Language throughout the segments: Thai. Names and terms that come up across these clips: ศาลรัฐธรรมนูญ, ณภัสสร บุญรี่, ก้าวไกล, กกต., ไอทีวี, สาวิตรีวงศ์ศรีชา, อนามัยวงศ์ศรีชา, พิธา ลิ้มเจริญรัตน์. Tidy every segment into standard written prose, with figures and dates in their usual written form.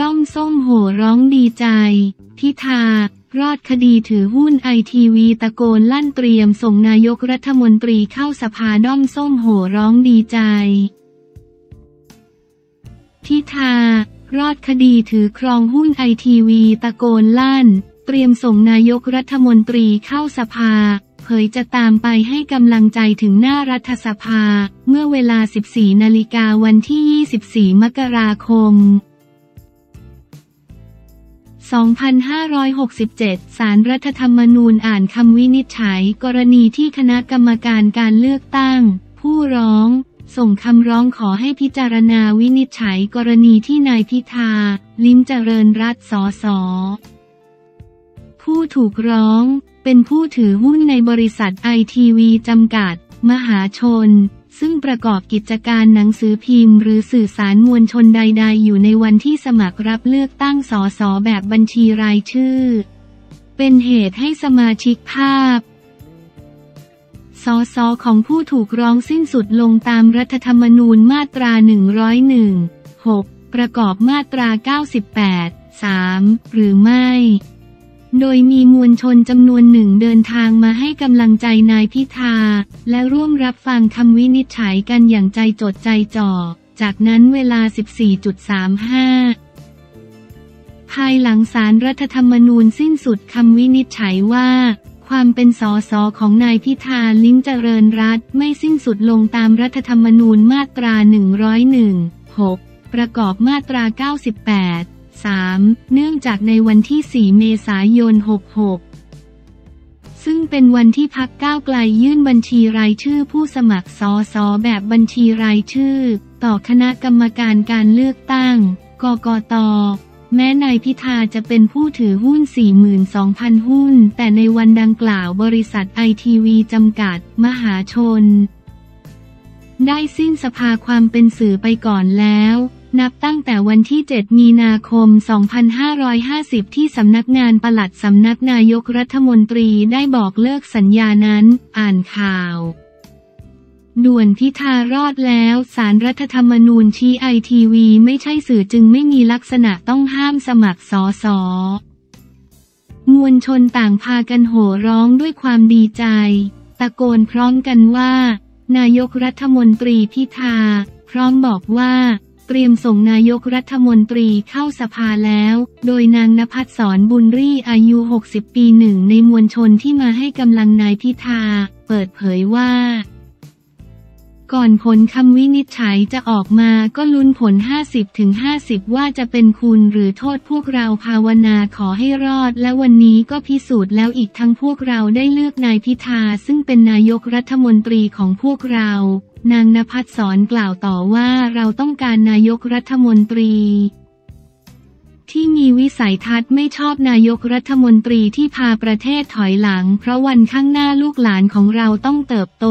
ด้อมส้มโห่ร้องดีใจพิธารอดคดีถือหุ้นไอทีวีตะโกนลั่นเตรียมส่งนายกรัฐมนตรีเข้าสภาด้อมส้มโห่ร้องดีใจพิธารอดคดีถือครองหุ้นไอทีวีตะโกนลั่นเตรียมส่งนายกรัฐมนตรีเข้าสภาเผยจะตามไปให้กำลังใจถึงหน้ารัฐสภาเมื่อเวลา 14 นาฬิกาวันที่ 24 มกราคม 2567 ศาลรัฐธรรมนูญอ่านคำวินิจฉัยกรณีที่คณะกรรมการการเลือกตั้งผู้ร้องส่งคำร้องขอให้พิจารณาวินิจฉัยกรณีที่นายพิธา ลิ้มเจริญรัตน์ สส.ผู้ถูกร้องเป็นผู้ถือหุ้นในบริษัทไอทีวีจำกัดมหาชนซึ่งประกอบกิจการหนังสือพิมพ์หรือสื่อสารมวลชนใดๆอยู่ในวันที่สมัครรับเลือกตั้งสสแบบบัญชีรายชื่อเป็นเหตุให้สมาชิกภาพสสของผู้ถูกร้องสิ้นสุดลงตามรัฐธรรมนูญมาตรา 101 6 ประกอบมาตรา 98 3 หรือไม่โดยมีมวลชนจำนวนหนึ่งเดินทางมาให้กำลังใจนายพิธาและร่วมรับฟังคำวินิจฉัยกันอย่างใจจดใจจ่อจากนั้นเวลา 14.35 ภายหลังศาลรัฐธรรมนูญสิ้นสุดคำวินิจฉัยว่าความเป็นสสของนายพิธา ลิ้มเจริญรัตน์ไม่สิ้นสุดลงตามรัฐธรรมนูญมาตรา 101 6 ประกอบมาตรา 983 เนื่องจากในวันที่ 4 เมษายน 66 ซึ่งเป็นวันที่พรรคก้าวไกลยื่นบัญชีรายชื่อผู้สมัครสสแบบบัญชีรายชื่อต่อคณะกรรมการการเลือกตั้งกกต.แม้นายพิธาจะเป็นผู้ถือหุ้น 42,000 หุ้นแต่ในวันดังกล่าวบริษัทไอทีวีจำกัดมหาชนได้สิ้นสภาความเป็นสื่อไปก่อนแล้วนับตั้งแต่วันที่ 7 มีนาคม 2550 ที่สำนักงานปลัดสำนักนายกรัฐมนตรีได้บอกเลิกสัญญานั้นอ่านข่าวด่วนพิธารอดแล้วศาลรัฐธรรมนูญชี้ไอทีวีไม่ใช่สื่อจึงไม่มีลักษณะต้องห้ามสมัครสสมวลชนต่างพากันโห่ร้องด้วยความดีใจตะโกนพร้อมกันว่านายกรัฐมนตรีพิธาพร้อมบอกว่าเตรียมส่งนายกรัฐมนตรีเข้าสภาแล้วโดยนางณภัสสร บุญรี่อายุ 60 ปีหนึ่งในมวลชนที่มาให้กำลังนายพิธาเปิดเผยว่าก่อนผลคำวินิจฉัยจะออกมาก็ลุ้นผล 50-50 ว่าจะเป็นคุณหรือโทษพวกเราภาวนาขอให้รอดและวันนี้ก็พิสูจน์แล้วอีกทั้งพวกเราได้เลือกนายพิธาซึ่งเป็นนายกรัฐมนตรีของพวกเรานางณภัสสรกล่าวต่อว่าเราต้องการนายกรัฐมนตรีที่มีวิสัยทัศน์ไม่ชอบนายกรัฐมนตรีที่พาประเทศถอยหลังเพราะวันข้างหน้าลูกหลานของเราต้องเติบโต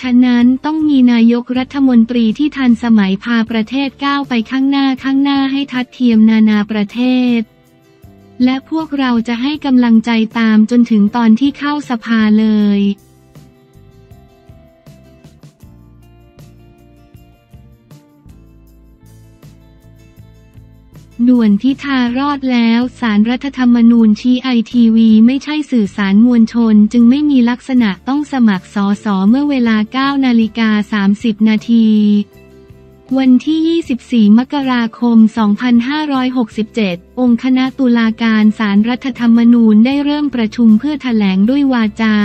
ฉะนั้นต้องมีนายกรัฐมนตรีที่ทันสมัยพาประเทศก้าวไปข้างหน้าให้ทัดเทียมนานาประเทศและพวกเราจะให้กำลังใจตามจนถึงตอนที่เข้าสภาเลยด่วนพิธารอดแล้วศาลรัฐธรรมนูญชี้ไอทีวีไม่ใช่สื่อสารมวลชนจึงไม่มีลักษณะต้องสมัครสสเมื่อเวลา 9 นาฬิกา 30 นาทีวันที่ 24 มกราคม 2567 องค์คณะตุลาการศาลรัฐธรรมนูญได้เริ่มประชุมเพื่อแถลงด้วยวาจา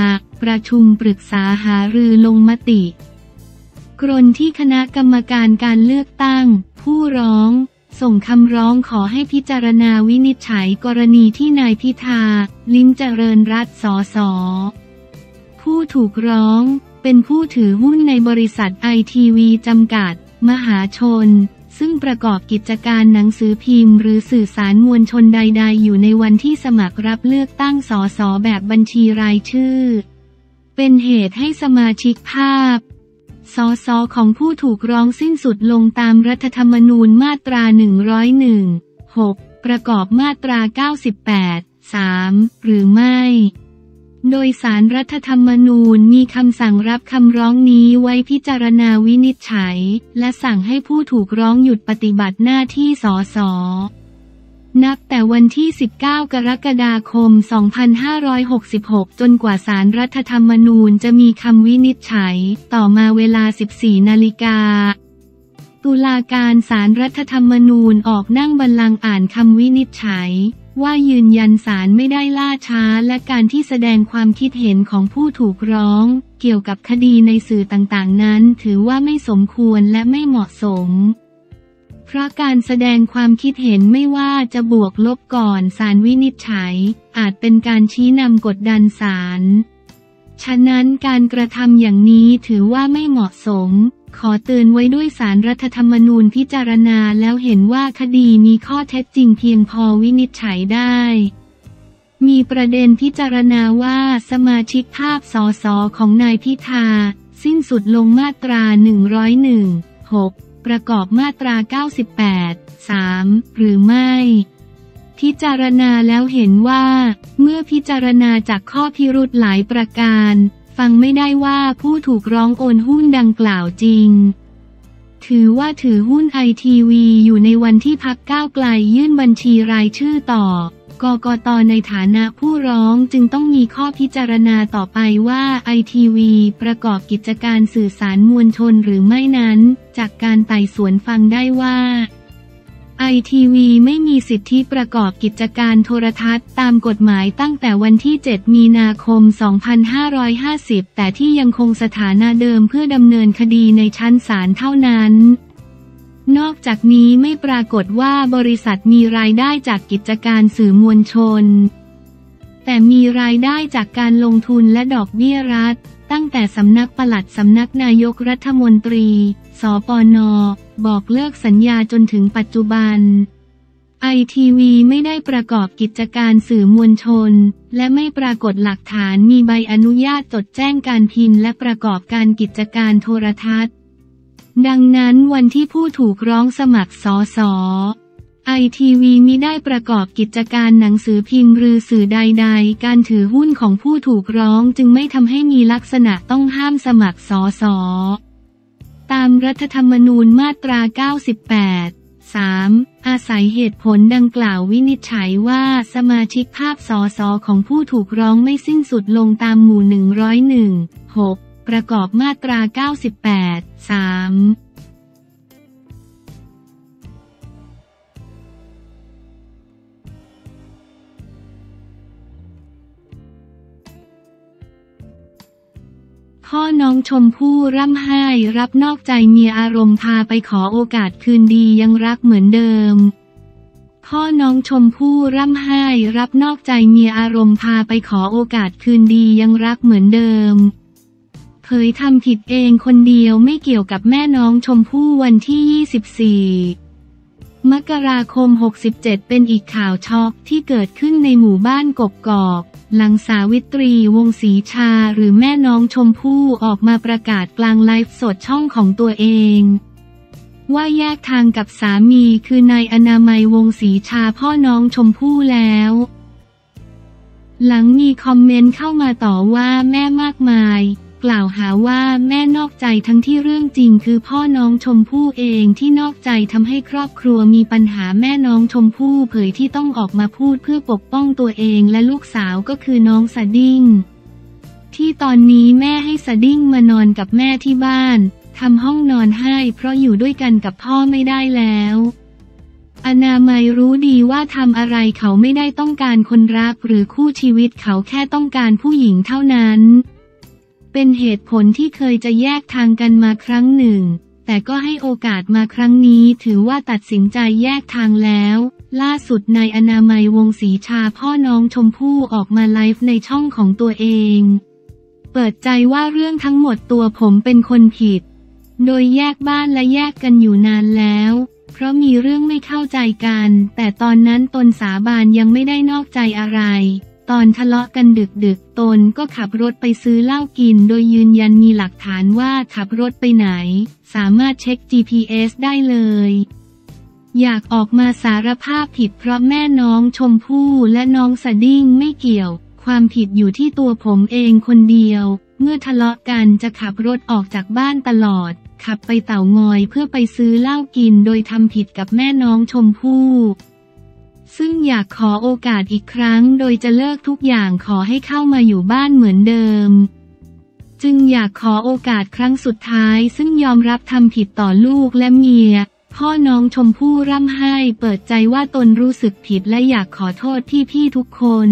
ประชุมปรึกษาหารือลงมติกรณีที่คณะกรรมการการเลือกตั้งผู้ร้องส่งคำร้องขอให้พิจารณาวินิจฉัยกรณีที่นายพิธา ลิ้มเจริญรัตน์ สส.ผู้ถูกร้องเป็นผู้ถือหุ้นในบริษัทไอทีวีจำกัดมหาชนซึ่งประกอบกิจการหนังสือพิมพ์หรือสื่อสารมวลชนใดๆอยู่ในวันที่สมัครรับเลือกตั้งสสแบบบัญชีรายชื่อเป็นเหตุให้สมาชิกภาพสสของผู้ถูกร้องสิ้นสุดลงตามรัฐธรรมนูญมาตรา 101 6 ประกอบมาตรา 98 3 หรือไม่ โดยศาลรัฐธรรมนูญมีคำสั่งรับคำร้องนี้ไว้พิจารณาวินิจฉัยและสั่งให้ผู้ถูกร้องหยุดปฏิบัติหน้าที่ส.ส.นับแต่วันที่19กรกฎาคม2566จนกว่าศาลรัฐธรรมนูญจะมีคำวินิจฉัยต่อมาเวลา 14 นาฬิกาตุลาการศาลรัฐธรรมนูญออกนั่งบัลลังก์อ่านคำวินิจฉัยว่ายืนยันศาลไม่ได้ล่าช้าและการที่แสดงความคิดเห็นของผู้ถูกร้องเกี่ยวกับคดีในสื่อต่างๆนั้นถือว่าไม่สมควรและไม่เหมาะสมเพราะการแสดงความคิดเห็นไม่ว่าจะบวกลบก่อนศาลวินิจฉัยอาจเป็นการชี้นำกดดันศาลฉะนั้นการกระทำอย่างนี้ถือว่าไม่เหมาะสมขอเตือนไว้ด้วยศาลรัฐธรรมนูญพิจารณาแล้วเห็นว่าคดีมีข้อเท็จจริงเพียงพอวินิจฉัยได้มีประเด็นพิจารณาว่าสมาชิกภาพส.ส.ของนายพิธาสิ้นสุดลงมาตรา 101-6 ประกอบมาตรา 98-3 หรือไม่พิจารณาแล้วเห็นว่าเมื่อพิจารณาจากข้อพิรุธหลายประการฟังไม่ได้ว่าผู้ถูกร้องโอนหุ้นดังกล่าวจริงถือว่าถือหุ้นไอทีวีอยู่ในวันที่พรรคก้าวไกลยื่นบัญชีรายชื่อต่อกกต.ในฐานะผู้ร้องจึงต้องมีข้อพิจารณาต่อไปว่าไอทีวีประกอบกิจการสื่อสารมวลชนหรือไม่นั้นจากการไต่สวนฟังได้ว่าไอทีวีไม่มีสิทธิประกอบกิจการโทรทัศน์ตามกฎหมายตั้งแต่วันที่7 มีนาคม 2550แต่ที่ยังคงสถานะเดิมเพื่อดำเนินคดีในชั้นศาลเท่านั้นนอกจากนี้ไม่ปรากฏว่าบริษัทมีรายได้จากกิจการสื่อมวลชนแต่มีรายได้จากการลงทุนและดอกเบี้ยรัฐตั้งแต่สำนักปลัดสำนักนายกรัฐมนตรีสปน.บอกเลิกสัญญาจนถึงปัจจุบันไอทีวีไม่ได้ประกอบกิจการสื่อมวลชนและไม่ปรากฏหลักฐานมีใบอนุญาตจดแจ้งการพิมพ์และประกอบการกิจการโทรทัศน์ดังนั้นวันที่ผู้ถูกร้องสมัครส.ส.ไอทีวีมิได้ประกอบกิจการหนังสือพิมพ์หรือสื่อใดๆการถือหุ้นของผู้ถูกร้องจึงไม่ทำให้มีลักษณะต้องห้ามสมัครส.ส.ตามรัฐธรรมนูญมาตรา 98-3 อาศัยเหตุผลดังกล่าววินิจฉัยว่าสมาชิกภาพส.ส.ของผู้ถูกร้องไม่สิ้นสุดลงตามหมู่ 101-6 ประกอบมาตรา 98-3พ่อน้องชมพู่ร่ำไห้รับนอกใจเมียอารมณ์พาไปขอโอกาสคืนดียังรักเหมือนเดิมพ่อน้องชมพู่ร่ำไห้รับนอกใจเมียอารมณ์พาไปขอโอกาสคืนดียังรักเหมือนเดิมเผยทำผิดเองคนเดียวไม่เกี่ยวกับแม่น้องชมพู่วันที่24 มกราคม 67เป็นอีกข่าวช็อกที่เกิดขึ้นในหมู่บ้านกกอกหลังสาวิตรีวงศ์ศรีชาหรือแม่น้องชมพู่ออกมาประกาศกลางไลฟ์สดช่องของตัวเองว่าแยกทางกับสามีคือนายอนามัยวงศ์ศรีชาพ่อน้องชมพู่แล้วหลังมีคอมเมนต์เข้ามาต่อว่าแม่มากมายกล่าวหาว่าแม่นอกใจทั้งที่เรื่องจริงคือพ่อน้องชมพู่เองที่นอกใจทำให้ครอบครัวมีปัญหาแม่น้องชมพู่เผยที่ต้องออกมาพูดเพื่อปกป้องตัวเองและลูกสาวก็คือน้องสดิ้งที่ตอนนี้แม่ให้สดิ้งมานอนกับแม่ที่บ้านทำห้องนอนให้เพราะอยู่ด้วยกันกับพ่อไม่ได้แล้วอนามัยรู้ดีว่าทำอะไรเขาไม่ได้ต้องการคนรักหรือคู่ชีวิตเขาแค่ต้องการผู้หญิงเท่านั้นเป็นเหตุผลที่เคยจะแยกทางกันมาครั้งหนึ่งแต่ก็ให้โอกาสมาครั้งนี้ถือว่าตัดสินใจแยกทางแล้วล่าสุดนายอนามัยวงศ์ศรีชาพ่อน้องชมพู่ออกมาไลฟ์ในช่องของตัวเองเปิดใจว่าเรื่องทั้งหมดตัวผมเป็นคนผิดโดยแยกบ้านและแยกกันอยู่นานแล้วเพราะมีเรื่องไม่เข้าใจกันแต่ตอนนั้นตนสาบานยังไม่ได้นอกใจอะไรตอนทะเลาะกันดึกๆตนก็ขับรถไปซื้อเหล้ากินโดยยืนยันมีหลักฐานว่าขับรถไปไหนสามารถเช็ค GPS ได้เลยอยากออกมาสารภาพผิดเพราะแม่น้องชมพู่และน้องสดิ้งไม่เกี่ยว ความผิดอยู่ที่ตัวผมเองคนเดียวเมื่อทะเลาะกันจะขับรถออกจากบ้านตลอดขับไปเต่างอยเพื่อไปซื้อเหล้ากินโดยทำผิดกับแม่น้องชมพู่ซึ่งอยากขอโอกาสอีกครั้งโดยจะเลิกทุกอย่างขอให้เข้ามาอยู่บ้านเหมือนเดิมจึงอยากขอโอกาสครั้งสุดท้ายซึ่งยอมรับทำผิดต่อลูกและเมียพ่อน้องชมพู่ร่ำไห้เปิดใจว่าตนรู้สึกผิดและอยากขอโทษพี่ๆทุกคน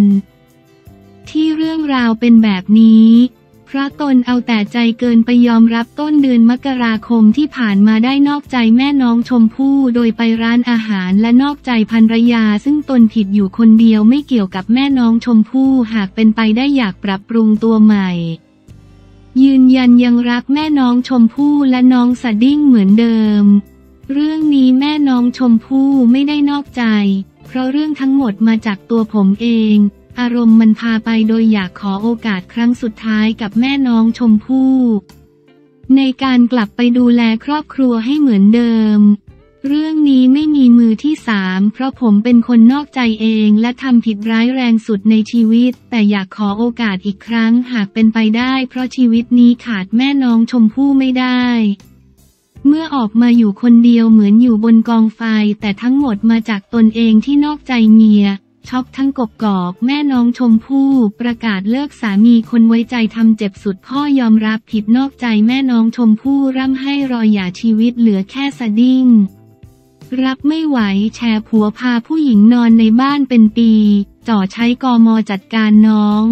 ที่เรื่องราวเป็นแบบนี้เพราะตนเอาแต่ใจเกินไปยอมรับต้นเดือนมกราคมที่ผ่านมาได้นอกใจแม่น้องชมพู่โดยไปร้านอาหารและนอกใจภรรยาซึ่งตนผิดอยู่คนเดียวไม่เกี่ยวกับแม่น้องชมพู่หากเป็นไปได้อยากปรับปรุงตัวใหม่ยืนยันยังรักแม่น้องชมพู่และน้องสดิ้งเหมือนเดิมเรื่องนี้แม่น้องชมพู่ไม่ได้นอกใจเพราะเรื่องทั้งหมดมาจากตัวผมเองอารมณ์มันพาไปโดยอยากขอโอกาสครั้งสุดท้ายกับแม่น้องชมพู่ในการกลับไปดูแลครอบครัวให้เหมือนเดิมเรื่องนี้ไม่มีมือที่สามเพราะผมเป็นคนนอกใจเองและทำผิดร้ายแรงสุดในชีวิตแต่อยากขอโอกาสอีกครั้งหากเป็นไปได้เพราะชีวิตนี้ขาดแม่น้องชมพู่ไม่ได้เมื่อออกมาอยู่คนเดียวเหมือนอยู่บนกองไฟแต่ทั้งหมดมาจากตนเองที่นอกใจเมียช็อกทั้งกบกอกแม่น้องชมพู่ประกาศเลิกสามีคนไว้ใจทำเจ็บสุดพ่อยอมรับผิดนอกใจแม่น้องชมพู่ร่ำให้รอหย่าชีวิตเหลือแค่สดิ้งรับไม่ไหวแชร์ผัวพาผู้หญิงนอนในบ้านเป็นปีจ่อใช้กม.จัดการน้อง